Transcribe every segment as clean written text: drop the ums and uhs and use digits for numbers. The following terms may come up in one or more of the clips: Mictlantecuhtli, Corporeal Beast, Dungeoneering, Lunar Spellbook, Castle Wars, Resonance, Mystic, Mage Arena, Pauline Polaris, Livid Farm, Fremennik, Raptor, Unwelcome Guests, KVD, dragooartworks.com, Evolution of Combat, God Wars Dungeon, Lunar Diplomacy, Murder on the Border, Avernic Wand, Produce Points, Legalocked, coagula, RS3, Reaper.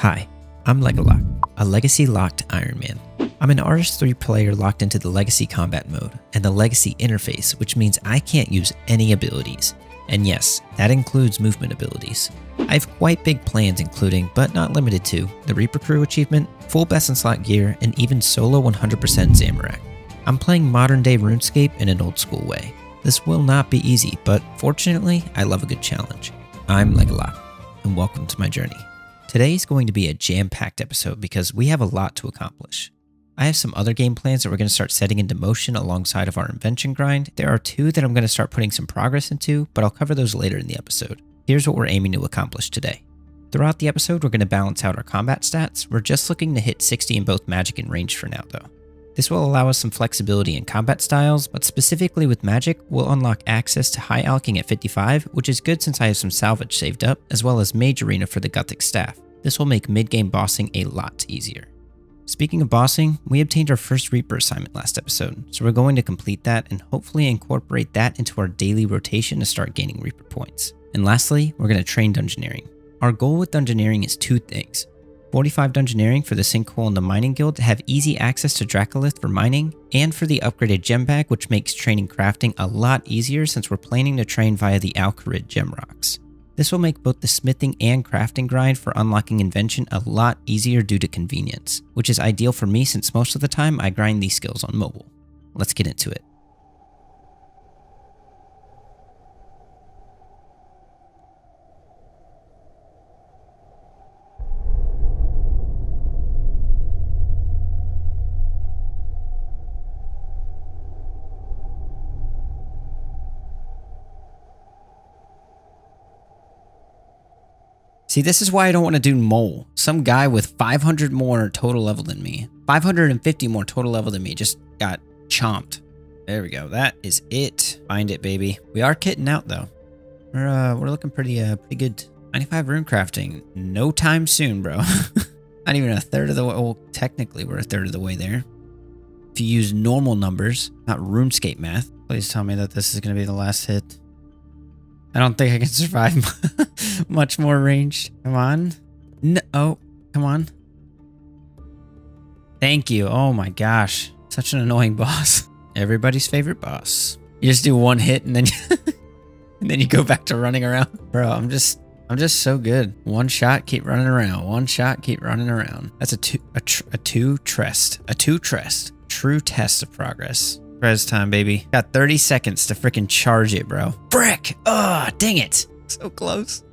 Hi, I'm Legalocked, a Legacy Locked Iron Man. I'm an RS3 player locked into the Legacy Combat Mode and the Legacy Interface, which means I can't use any abilities. And yes, that includes movement abilities. I have quite big plans including, but not limited to, the Reaper crew achievement, full best in slot gear, and even solo 100% Zamorak. I'm playing modern day RuneScape in an old school way. This will not be easy, but fortunately, I love a good challenge. I'm Legalocked, and welcome to my journey. Today is going to be a jam-packed episode because we have a lot to accomplish. I have some other game plans that we're going to start setting into motion alongside of our invention grind. There are two that I'm going to start putting some progress into, but I'll cover those later in the episode. Here's what we're aiming to accomplish today. Throughout the episode, we're going to balance out our combat stats. We're just looking to hit 60 in both magic and range for now though. This will allow us some flexibility in combat styles, but specifically with magic, we'll unlock access to high alking at 55, which is good since I have some salvage saved up, as well as Mage Arena for the Gothic Staff. This will make mid-game bossing a lot easier. Speaking of bossing, we obtained our first Reaper assignment last episode, so we're going to complete that and hopefully incorporate that into our daily rotation to start gaining Reaper points. And lastly, we're going to train Dungeoneering. Our goal with Dungeoneering is two things. 45 Dungeoneering for the Sinkhole and the Mining Guild to have easy access to Dracolith for mining, and for the upgraded gem bag, which makes training crafting a lot easier since we're planning to train via the Alcarid gem rocks. This will make both the smithing and crafting grind for unlocking invention a lot easier due to convenience, which is ideal for me since most of the time I grind these skills on mobile. Let's get into it. See, this is why I don't want to do mole. Some guy with 500 more total level than me, 550 more total level than me just got chomped. There we go. That is it. Find it, baby. We are kitting out though. We're looking pretty good. 95 rune crafting. No time soon, bro. Not even a third of the way. Well, technically we're a third of the way there. If you use normal numbers, not RuneScape math. Please tell me that this is going to be the last hit. I don't think I can survive much more ranged. Come on. No. Oh, come on. Thank you. Oh my gosh. Such an annoying boss. Everybody's favorite boss. You just do one hit and then you and then you go back to running around. Bro, I'm just so good. One shot, keep running around. One shot, keep running around. That's a two trest. True test of progress. Prez time, baby. Got 30 seconds to freaking charge it, bro. Brick! Oh, dang it. So close.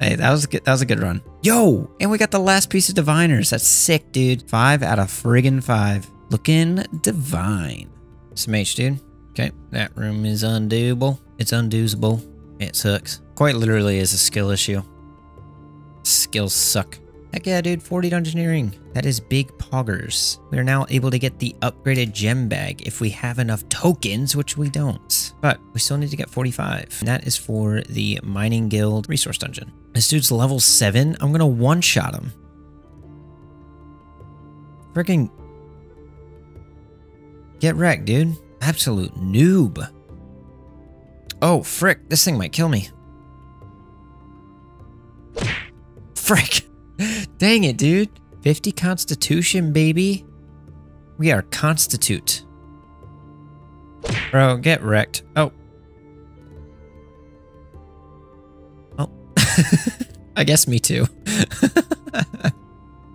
Hey, that was a good run. Yo! And we got the last piece of diviners. That's sick, dude. 5 out of friggin' 5. Looking divine. Some H, dude. Okay. That room is undoable. It's undoable. It sucks. Quite literally is a skill issue. Skills suck. Heck yeah, dude, 40 Dungeoneering. That is big poggers. We are now able to get the upgraded gem bag if we have enough tokens, which we don't. But we still need to get 45. And that is for the Mining Guild Resource Dungeon. This dude's level 7. I'm gonna one-shot him. Freaking... get wrecked, dude. Absolute noob. Oh, frick. This thing might kill me. Frick. Dang it, dude. 50 constitution, baby. We are constitute. Bro, get wrecked. Oh. Oh. I guess me too.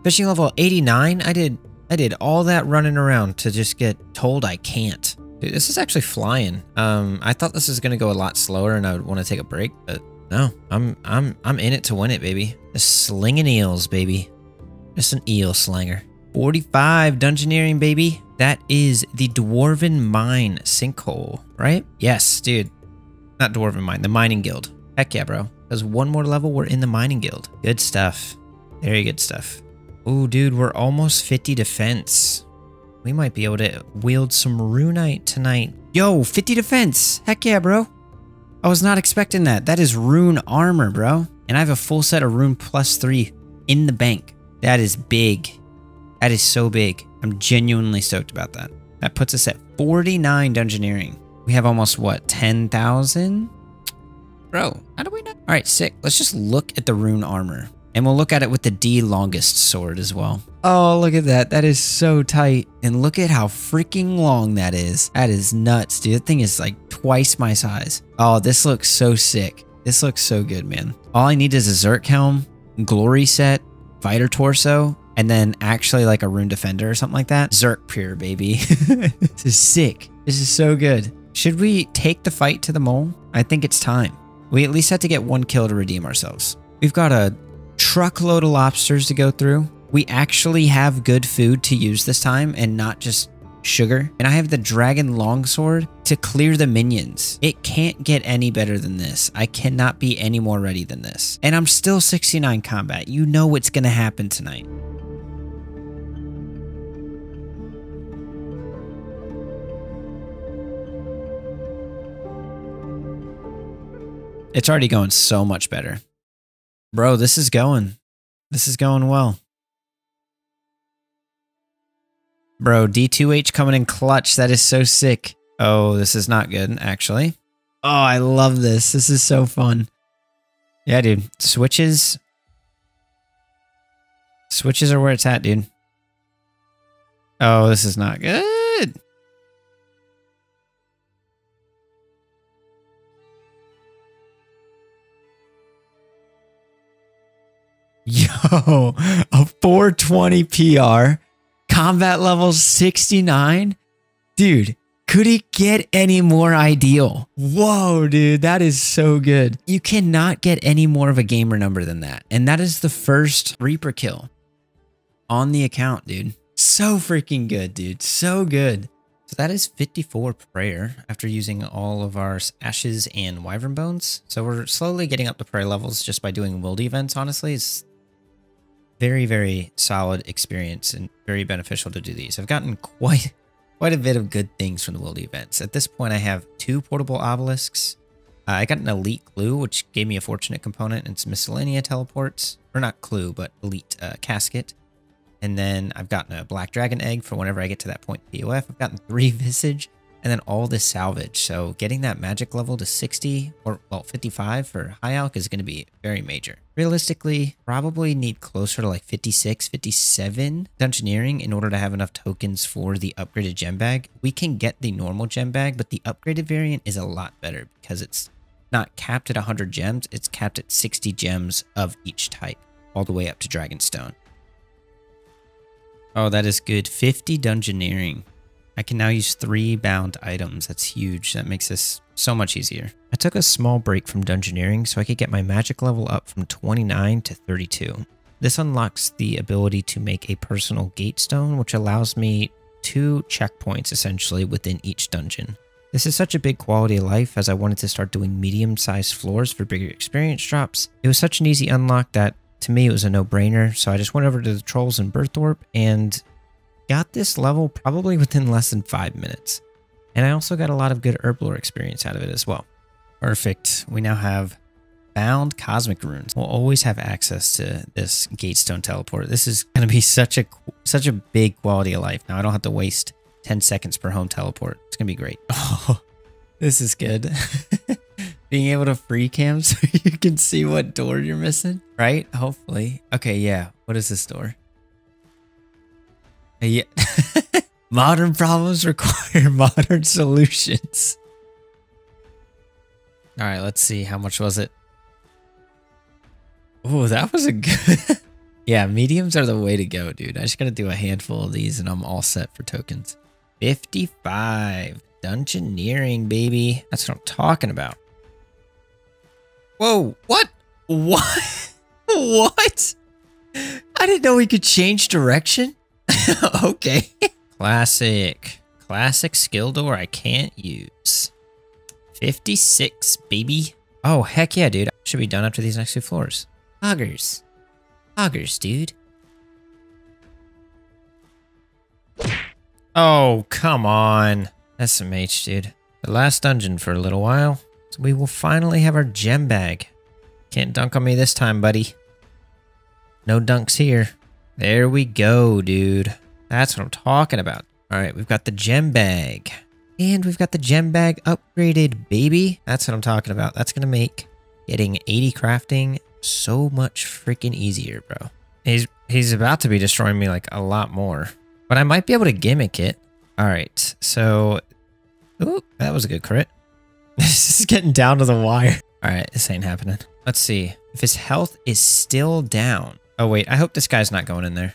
Fishing level 89? I did all that running around to just get told I can't. Dude, this is actually flying. I thought this was gonna go a lot slower and I would want to take a break, but no, I'm in it to win it, baby. Just slinging eels, baby. Just an eel slinger. 45 Dungeoneering, baby. That is the Dwarven Mine Sinkhole, right? Yes, dude. Not Dwarven Mine, the Mining Guild. Heck yeah, bro. Because one more level, we're in the Mining Guild. Good stuff. Very good stuff. Ooh, dude, we're almost 50 defense. We might be able to wield some Runite tonight. Yo, 50 defense. Heck yeah, bro. I was not expecting that. That is rune armor, bro. And I have a full set of rune +3 in the bank. That is big. That is so big. I'm genuinely stoked about that. That puts us at 49 Dungeoneering. We have almost, what, 10,000? Bro, how do we know? All right, sick. Let's just look at the rune armor. And we'll look at it with the D longest sword as well. Oh, look at that. That is so tight. And look at how freaking long that is. That is nuts, dude. That thing is like twice my size. Oh, this looks so sick. This looks so good, man. All I need is a Zerk Helm, Glory Set, Fighter Torso, and then actually like a Rune Defender or something like that. Zerk Pure, baby. This is sick. This is so good. Should we take the fight to the mole? I think it's time. We at least have to get one kill to redeem ourselves. We've got a truckload of lobsters to go through. We actually have good food to use this time and not just sugar. And I have the dragon longsword to clear the minions. It can't get any better than this. I cannot be any more ready than this. And I'm still 69 combat. You know what's going to happen tonight. It's already going so much better. Bro, this is going. This is going well. Bro, D2H coming in clutch. That is so sick. Oh, this is not good, actually. Oh, I love this. This is so fun. Yeah, dude. Switches. Switches are where it's at, dude. Oh, this is not good. Yo, a 420 PR, combat level 69. Dude, could it get any more ideal? Whoa, dude, that is so good. You cannot get any more of a gamer number than that. And that is the first Reaper kill on the account, dude. So freaking good, dude. So good. So that is 54 prayer after using all of our ashes and wyvern bones. So we're slowly getting up to prayer levels just by doing wild events, honestly. It's very, very solid experience and very beneficial to do these. I've gotten quite a bit of good things from the world events. At this point, I have 2 portable obelisks. I got an elite clue, which gave me a fortunate component, and it's miscellanea teleports. Or not clue, but elite casket. And then I've gotten a black dragon egg for whenever I get to that point POF. I've gotten 3 visage, and then all this salvage. So getting that magic level to 60 or, well, 55 for high alc is going to be very major. Realistically, probably need closer to like 56, 57 Dungeoneering in order to have enough tokens for the upgraded gem bag. We can get the normal gem bag, but the upgraded variant is a lot better because it's not capped at 100 gems. It's capped at 60 gems of each type, all the way up to Dragonstone. Oh, that is good. 50 Dungeoneering. I can now use 3 bound items. That's huge. That makes this so much easier. I took a small break from Dungeoneering so I could get my magic level up from 29 to 32. This unlocks the ability to make a personal gate stone, which allows me 2 checkpoints essentially within each dungeon. This is such a big quality of life as I wanted to start doing medium-sized floors for bigger experience drops. It was such an easy unlock that to me it was a no-brainer, so I just went over to the trolls in Berthorpe and got this level probably within less than 5 minutes. And I also got a lot of good herblore experience out of it as well. Perfect. We now have bound cosmic runes. We'll always have access to this gatestone teleport. This is going to be such a big quality of life. Now I don't have to waste 10 seconds per home teleport. It's going to be great. Oh, this is good. Being able to free cam so you can see what door you're missing, right? Hopefully. Okay, yeah. What is this door? Yeah. Modern problems require modern solutions. All right, let's see. How much was it? Oh, that was a good... Yeah, mediums are the way to go, dude. I just got to do a handful of these and I'm all set for tokens. 55. Dungeoneering, baby. That's what I'm talking about. Whoa, what? What? What? I didn't know we could change direction. Okay. Classic. Classic skill door I can't use. 56, baby. Oh, heck yeah, dude. Should be done after these next 2 floors. Hoggers. Hoggers, dude. Oh, come on. SMH, dude. The last dungeon for a little while. So we will finally have our gem bag. Can't dunk on me this time, buddy. No dunks here. There we go, dude. That's what I'm talking about. All right, we've got the gem bag. And we've got the gem bag upgraded, baby. That's what I'm talking about. That's going to make getting 80 crafting so much freaking easier, bro. He's about to be destroying me like a lot more, but I might be able to gimmick it. All right, so ooh, that was a good crit. This is getting down to the wire. All right, this ain't happening. Let's see if his health is still down. Oh wait, I hope this guy's not going in there.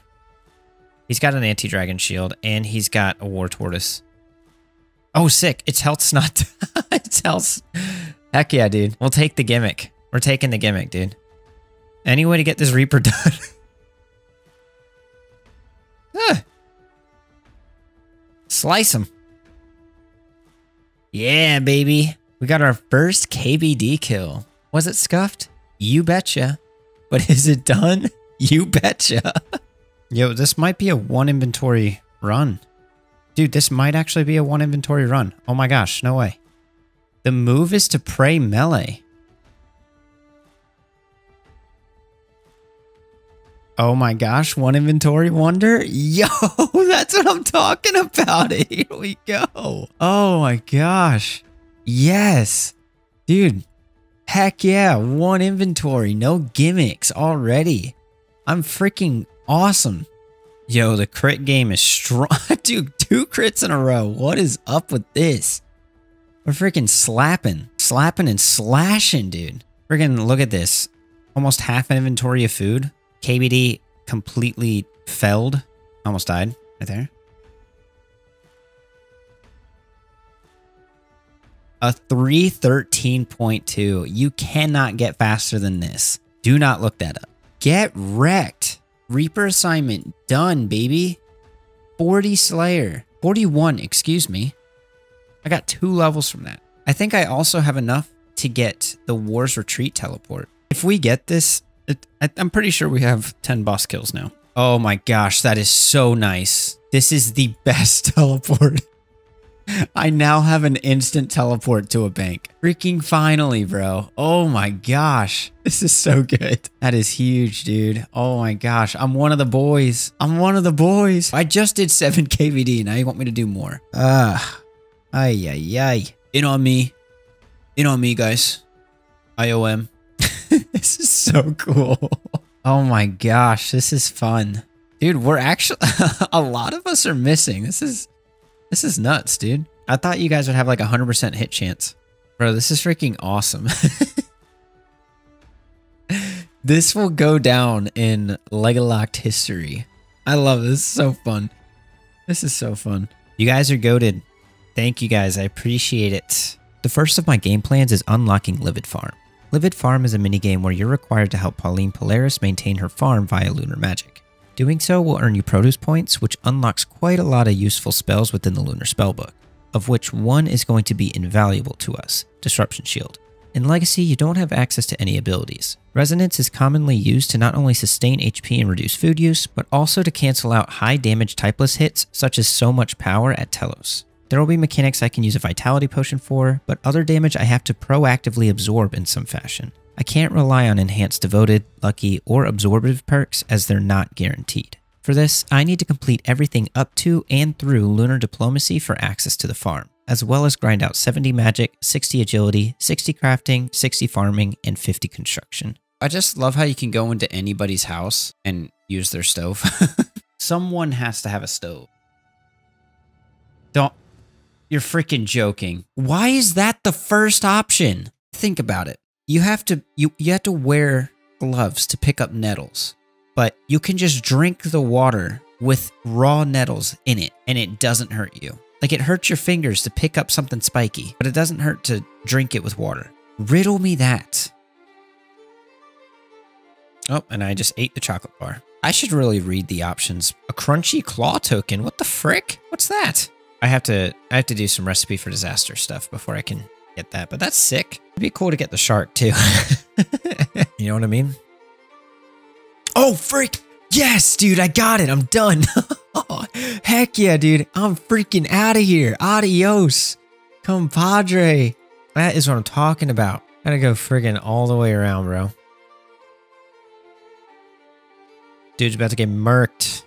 He's got an anti-dragon shield and he's got a war tortoise. Oh, sick. Its health's not... Its health's... Heck yeah, dude. We'll take the gimmick. We're taking the gimmick, dude. Any way to get this Reaper done? Ah. Slice him. Yeah, baby. We got our first KBD kill. Was it scuffed? You betcha. But is it done? You betcha. Yo, this might be a one inventory run. Dude, this might actually be a one inventory run. Oh my gosh, no way. The move is to pray melee. Oh my gosh, one inventory wonder? Yo, that's what I'm talking about. Here we go. Oh my gosh. Yes. Dude, heck yeah. One inventory, no gimmicks already. I'm freaking awesome. Yo, the crit game is strong. Dude, 2 crits in a row. What is up with this? We're freaking slapping. Slapping and slashing, dude. Freaking look at this. Almost half an inventory of food. KBD completely felled. Almost died right there. A 313.2. You cannot get faster than this. Do not look that up. Get wrecked. Reaper assignment done, baby. 40 Slayer. 41, excuse me. I got 2 levels from that. I think I also have enough to get the War's Retreat teleport. If we get this, I'm pretty sure we have 10 boss kills now. Oh my gosh, that is so nice. This is the best teleport. I now have an instant teleport to a bank. Freaking finally, bro. Oh my gosh. This is so good. That is huge, dude. Oh my gosh. I'm one of the boys. I'm one of the boys. I just did 7 KVD. Now you want me to do more. Ay, ay, ay. In on me. In on me, guys. IOM. This is so cool. Oh my gosh. This is fun. Dude, we're actually... a lot of us are missing. This is nuts, dude. I thought you guys would have like 100% hit chance. Bro, this is freaking awesome. This will go down in Legalocked history. I love this. It's so fun. This is so fun. You guys are goated. Thank you guys. I appreciate it. The first of my game plans is unlocking Livid Farm. Livid Farm is a minigame where you're required to help Pauline Polaris maintain her farm via Lunar Magic. Doing so will earn you Produce Points, which unlocks quite a lot of useful spells within the Lunar Spellbook, of which one is going to be invaluable to us, Disruption Shield. In Legacy, you don't have access to any abilities. Resonance is commonly used to not only sustain HP and reduce food use, but also to cancel out high damage typeless hits such as So Much Power at Telos. There will be mechanics I can use a Vitality Potion for, but other damage I have to proactively absorb in some fashion. I can't rely on enhanced devoted, lucky, or absorptive perks as they're not guaranteed. For this, I need to complete everything up to and through Lunar Diplomacy for access to the farm, as well as grind out 70 magic, 60 agility, 60 crafting, 60 farming, and 50 construction. I just love how you can go into anybody's house and use their stove. Someone has to have a stove. Don't... You're freaking joking. Why is that the first option? Think about it. You have to wear gloves to pick up nettles, but you can just drink the water with raw nettles in it, and it doesn't hurt you. Like, it hurts your fingers to pick up something spiky, but it doesn't hurt to drink it with water. Riddle me that. Oh, and I just ate the chocolate bar. I should really read the options. A crunchy claw token? What the frick? What's that? I have to do some Recipe for Disaster stuff before I can get that, but that's sick. It'd be cool to get the shark too. You know what I mean? Oh, freak. Yes, dude, I got it. I'm done. Oh, heck yeah, dude. I'm freaking out of here. Adios, compadre. That is what I'm talking about. Gotta go friggin' all the way around, bro. Dude's about to get murked.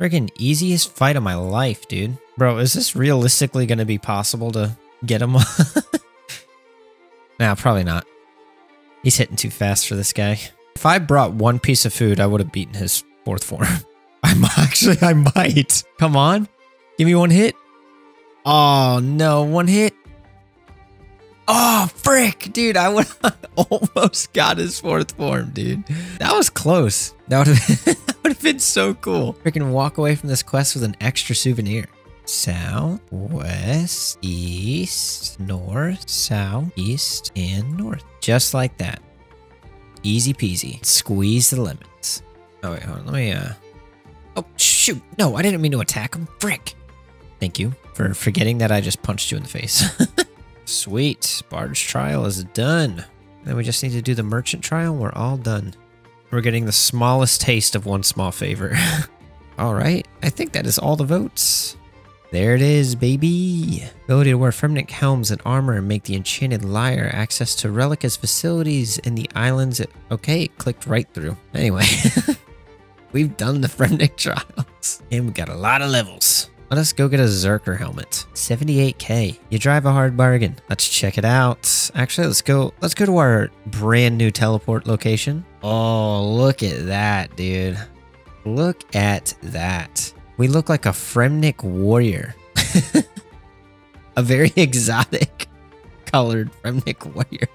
Friggin' easiest fight of my life, dude. Bro, is this realistically gonna be possible to get him on. Nah, probably not. He's hitting too fast for this guy. If I brought one piece of food, I would have beaten his fourth form. I might. Come on. Give me one hit. Oh, no. One hit. Oh, frick. Dude, I would almost got his fourth form, dude. That was close. That would have been, that would have been so cool. Freaking walk away from this quest with an extra souvenir. South, west, east, north, south, east, and north. Just like that. Easy peasy. Squeeze the lemons. Oh, wait, hold on. Let me, Oh, shoot. No, I didn't mean to attack him. Frick. Thank you for forgetting that I just punched you in the face. Sweet. Bard's trial is done. Then we just need to do the merchant trial. We're all done. We're getting the smallest taste of one small favor. All right. I think that is all the votes. There it is, baby. Ability to wear Fremennik helms and armor and make the Enchanted Lyre. Access to Relica's facilities in the islands. Okay, it clicked right through. Anyway. We've done the Fremennik trials. And we got a lot of levels. Let us go get a Zerker helmet. 78k. You drive a hard bargain. Let's check it out. Actually, let's go to our brand new teleport location. Oh, look at that, dude. Look at that. We look like a Fremennik warrior. A very exotic colored Fremennik warrior.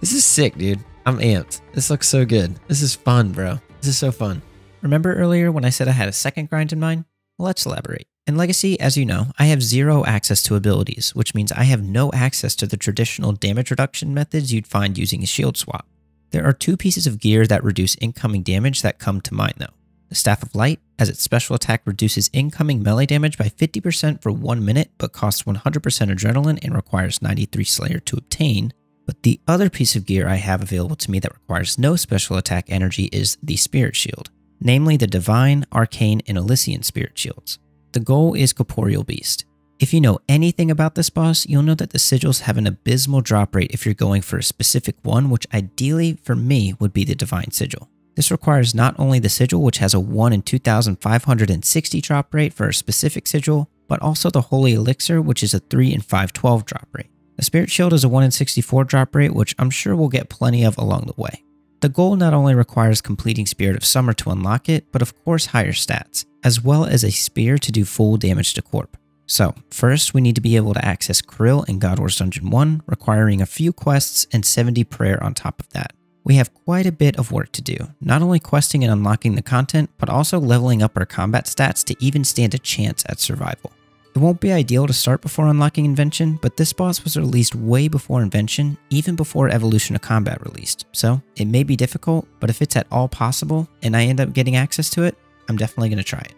This is sick, dude. I'm amped. This looks so good. This is fun, bro. This is so fun. Remember earlier when I said I had a second grind in mind? Well, let's elaborate. In Legacy, as you know, I have zero access to abilities, which means I have no access to the traditional damage reduction methods you'd find using a shield swap. There are two pieces of gear that reduce incoming damage that come to mind though. The Staff of Light, as its special attack reduces incoming melee damage by 50% for 1 minute, but costs 100% adrenaline and requires 93 Slayer to obtain. But the other piece of gear I have available to me that requires no special attack energy is the Spirit Shield, namely the Divine, Arcane, and Elysian Spirit Shields. The goal is Corporeal Beast. If you know anything about this boss, you'll know that the sigils have an abysmal drop rate if you're going for a specific one, which ideally for me would be the Divine Sigil. This requires not only the sigil, which has a 1 in 2,560 drop rate for a specific sigil, but also the Holy Elixir, which is a 3 in 512 drop rate. The Spirit Shield is a 1 in 64 drop rate, which I'm sure we'll get plenty of along the way. The goal not only requires completing Spirit of Summer to unlock it, but of course higher stats, as well as a spear to do full damage to Corp. So, first we need to be able to access Krill in God Wars Dungeon 1, requiring a few quests and 70 prayer on top of that. We have quite a bit of work to do, not only questing and unlocking the content, but also leveling up our combat stats to even stand a chance at survival. It won't be ideal to start before unlocking Invention, but this boss was released way before Invention, even before Evolution of Combat released, so it may be difficult, but if it's at all possible, and I end up getting access to it, I'm definitely going to try it.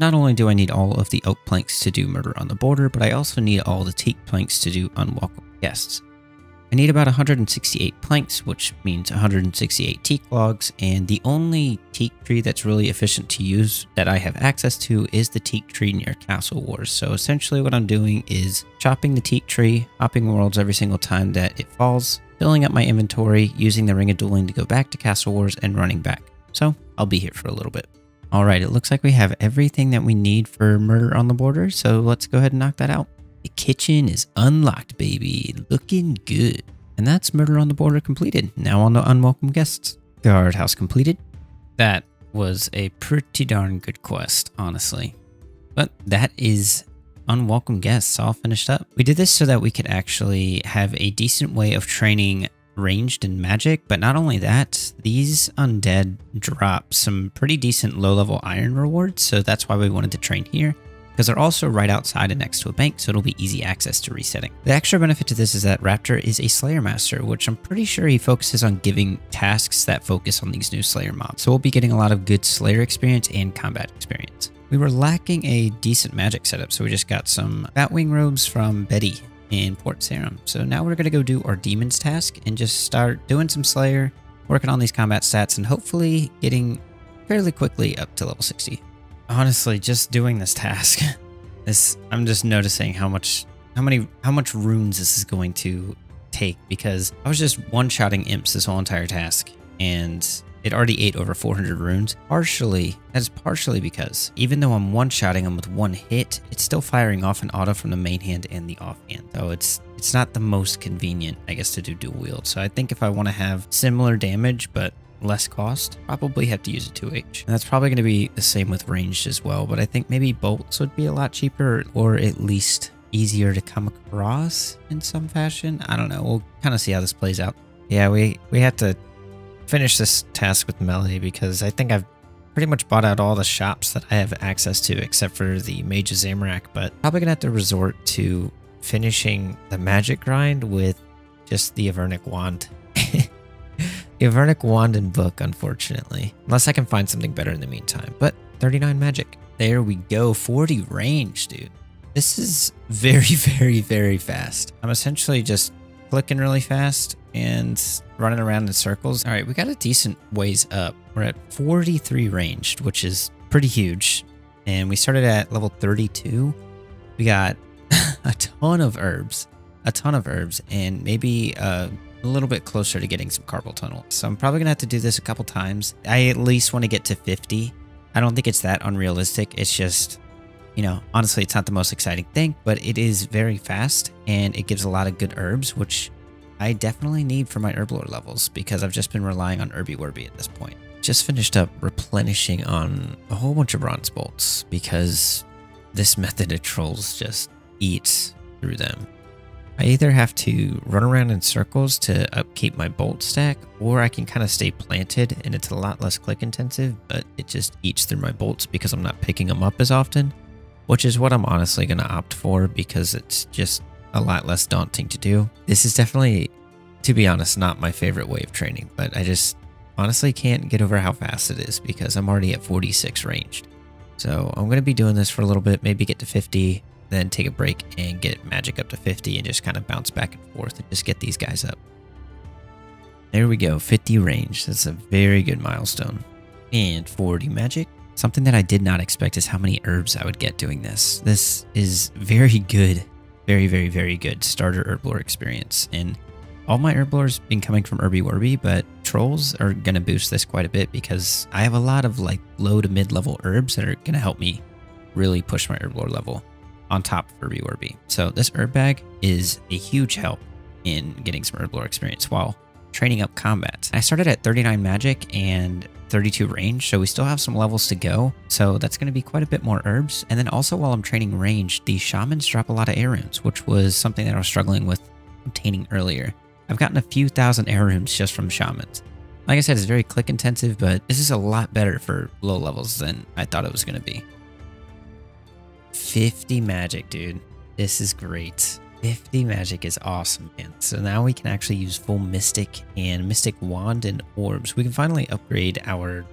Not only do I need all of the Oak Planks to do Murder on the Border, but I also need all the Teak Planks to do Unwelcome Guests. I need about 168 planks, which means 168 teak logs, and the only teak tree that's really efficient to use that I have access to is the teak tree near Castle Wars. So essentially what I'm doing is chopping the teak tree, hopping worlds every single time that it falls, filling up my inventory, using the Ring of Dueling to go back to Castle Wars, and running back. So I'll be here for a little bit. Alright, it looks like we have everything that we need for Murder on the Border, so let's go ahead and knock that out. The kitchen is unlocked, baby. Looking good. And that's Murder on the Border completed. Now on to Unwelcome Guests. Guardhouse completed. That was a pretty darn good quest, honestly. But that is Unwelcome Guests all finished up. We did this so that we could actually have a decent way of training ranged and magic, but not only that, these undead drop some pretty decent low-level iron rewards, so that's why we wanted to train here. Because they're also right outside and next to a bank, so it'll be easy access to resetting. The extra benefit to this is that Raptor is a Slayer Master, which I'm pretty sure he focuses on giving tasks that focus on these new Slayer mobs. So we'll be getting a lot of good Slayer experience and combat experience. We were lacking a decent magic setup, so we just got some Batwing robes from Betty in Port Sarum. So now we're going to go do our Demons task and just start doing some Slayer, working on these combat stats, and hopefully getting fairly quickly up to level 60. Honestly, just doing this task, I'm just noticing how much runes this is going to take, because I was just one-shotting imps this whole entire task, and It already ate over 400 runes. That's partially because even though I'm one-shotting him with one hit, it's still firing off an auto from the main hand and the offhand. So it's not the most convenient, I guess, to do dual wield. So I think if I want to have similar damage, but less cost, probably have to use a 2H. And that's probably going to be the same with ranged as well, but I think maybe bolts would be a lot cheaper, or at least easier to come across in some fashion. I don't know. We'll kind of see how this plays out. Yeah, we have to finish this task with Melody because I think I've pretty much bought out all the shops that I have access to except for the Mage of Zamorak, but probably gonna have to resort to finishing the magic grind with just the Avernic Wand. The Avernic Wand and book, unfortunately. Unless I can find something better in the meantime. But 39 magic. There we go. 40 range, dude. This is very, very, very fast. I'm essentially just clicking really fast and running around in circles. All right, we got a decent ways up. We're at 43 ranged, which is pretty huge. And we started at level 32. We got a ton of herbs, and maybe a little bit closer to getting some carpal tunnel. So I'm probably gonna have to do this a couple times. I at least want to get to 50. I don't think it's that unrealistic. It's just, you know, honestly, it's not the most exciting thing, but it is very fast and it gives a lot of good herbs, which I definitely need for my herblore levels because I've just been relying on Herby Warby at this point. Just finished up replenishing on a whole bunch of bronze bolts because this method of trolls just eats through them. I either have to run around in circles to upkeep my bolt stack, or I can kind of stay planted and it's a lot less click intensive, but it just eats through my bolts because I'm not picking them up as often. Which is what I'm honestly going to opt for because it's just a lot less daunting to do. This is definitely, to be honest, not my favorite way of training, but I just honestly can't get over how fast it is because I'm already at 46 ranged. So I'm going to be doing this for a little bit, maybe get to 50, then take a break and get magic up to 50 and just kind of bounce back and forth and just get these guys up. There we go, 50 range. That's a very good milestone. And 40 magic. Something that I did not expect is how many herbs I would get doing this. This is very good, very, very, very good starter herblore experience. And all my herblore's been coming from Herby Warby, but trolls are gonna boost this quite a bit because I have a lot of like low to mid level herbs that are gonna help me really push my herblore level on top of Herby Warby. So this herb bag is a huge help in getting some herblore experience while training up combats. I started at 39 magic and 32 range, so we still have some levels to go, so that's going to be quite a bit more herbs. And then also while I'm training range, the shamans drop a lot of air runes, which was something that I was struggling with obtaining earlier. I've gotten a few thousand air runes just from shamans. Like I said, it's very click intensive, but this is a lot better for low levels than I thought it was going to be. 50 magic, dude. This is great. 50 magic is awesome, man. So now we can actually use full Mystic and Mystic Wand and Orbs. We can finally upgrade our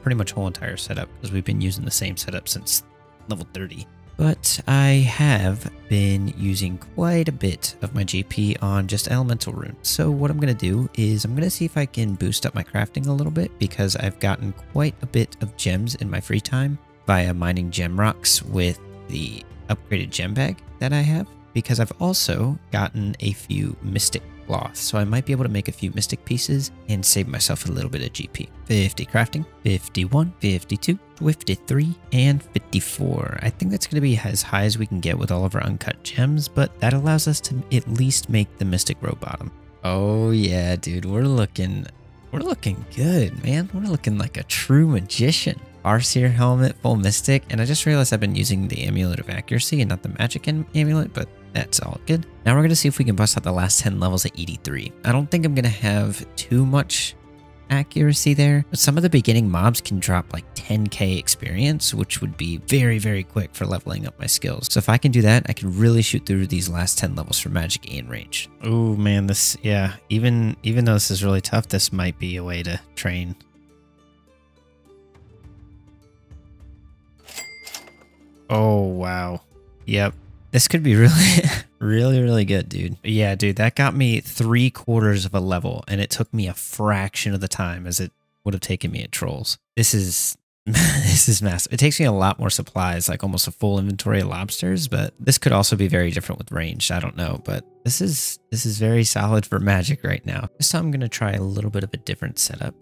pretty much whole entire setup because we've been using the same setup since level 30. But I have been using quite a bit of my GP on just elemental runes. So what I'm going to do is I'm going to see if I can boost up my crafting a little bit because I've gotten quite a bit of gems in my free time via mining gem rocks with the upgraded gem bag that I have. Because I've also gotten a few mystic cloths, so I might be able to make a few mystic pieces and save myself a little bit of GP. 50 crafting, 51, 52, 53, and 54. I think that's going to be as high as we can get with all of our uncut gems, but that allows us to at least make the mystic row bottom. Oh yeah, dude, we're looking good, man. We're looking like a true magician. Arseer helmet, full mystic, and I just realized I've been using the amulet of accuracy and not the magic amulet, but that's all good. Now we're going to see if we can bust out the last 10 levels at ED3. I don't think I'm going to have too much accuracy there, but some of the beginning mobs can drop like 10k experience, which would be very, very quick for leveling up my skills. So if I can do that, I can really shoot through these last 10 levels for magic and range. Oh man, this, yeah, even though this is really tough, this might be a way to train. Oh wow. Yep. This could be really, really, really good, dude. Yeah, dude, that got me 3/4 of a level, and it took me a fraction of the time as it would have taken me at Trolls. This is massive. It takes me a lot more supplies, like almost a full inventory of lobsters, but this could also be very different with range. I don't know, but this is very solid for magic right now. So I'm gonna try a little bit of a different setup.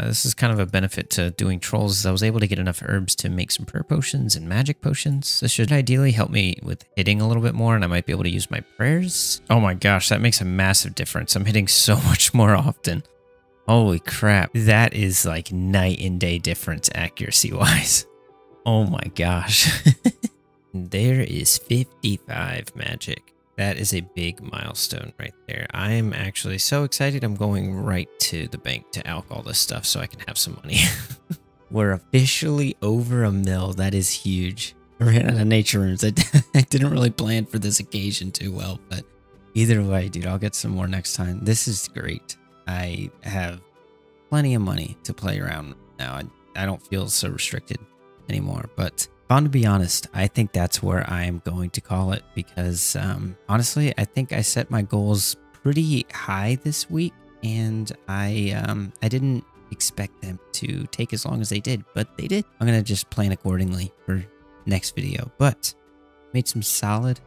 This is kind of a benefit to doing trolls, is I was able to get enough herbs to make some prayer potions and magic potions. This should ideally help me with hitting a little bit more, and I might be able to use my prayers. Oh my gosh, that makes a massive difference. I'm hitting so much more often. Holy crap. That is like night and day difference accuracy-wise. Oh my gosh. There is 55 magic. That is a big milestone right there. I am actually so excited. I'm going right to the bank to alk all this stuff so I can have some money. We're officially over $1 mil. That is huge. I ran out of nature rooms. I didn't really plan for this occasion too well, but either way, dude, I'll get some more next time. This is great. I have plenty of money to play around with now. I don't feel so restricted anymore, but to be honest, I think that's where I am going to call it, because honestly, I think I set my goals pretty high this week, and I didn't expect them to take as long as they did, but they did. I'm gonna just plan accordingly for next video, but made some solid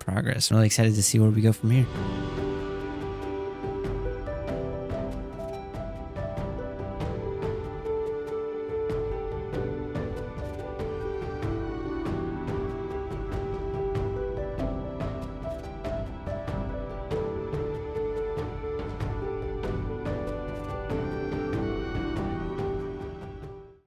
progress. I'm really excited to see where we go from here.